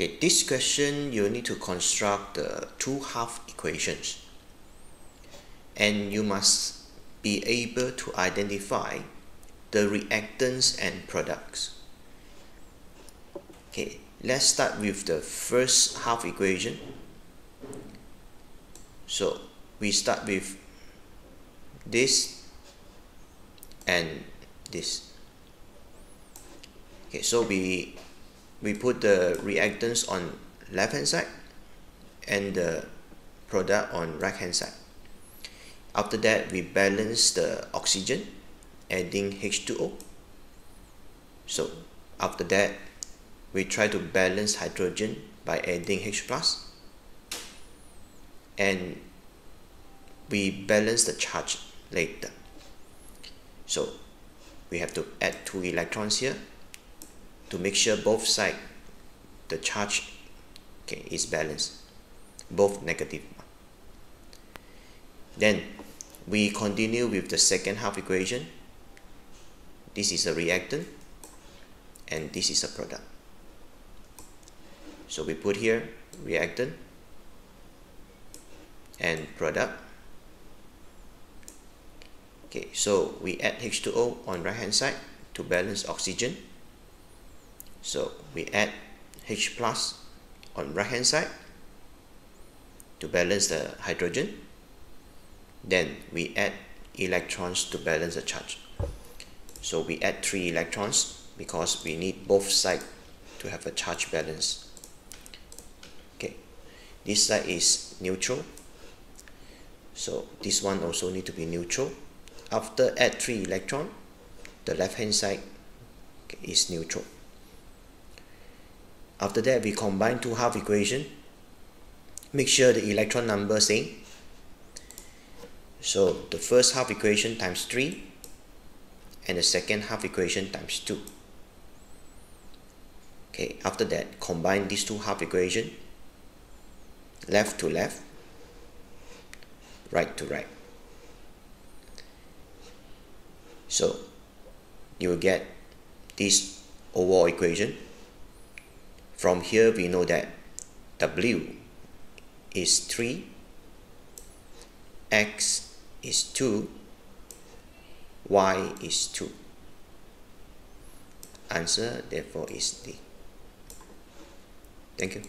Okay, this question you need to construct the two half equations, and you must be able to identify the reactants and products. Okay, let's start with the first half equation. So we start with this and this. Okay, so we put the reactants on left hand side and the product on right hand side. After that, we balance the oxygen, adding H2O. So after that, we try to balance hydrogen by adding H+, and we balance the charge later. So we have to add 2 electrons here to make sure both sides the charge is balanced, both negative. Then we continue with the second half equation. This is a reactant and this is a product. So we put here reactant and product. Okay, so we add H2O on right hand side to balance oxygen. So we add H+ on right hand side to balance the hydrogen. Then we add electrons to balance the charge. So we add 3 electrons because we need both sides to have a charge balance. Okay, this side is neutral, so this one also need to be neutral. After add 3 electrons, the left hand side is neutral. After that, we combine two half equation. Make sure the electron number same. So the first half equation times 3 and the second half equation times 2. Okay, after that, combine these two half equation, left to left, right to right. So you will get this overall equation. From here, we know that W is 3, X is 2, Y is 2. Answer, therefore, is D. Thank you.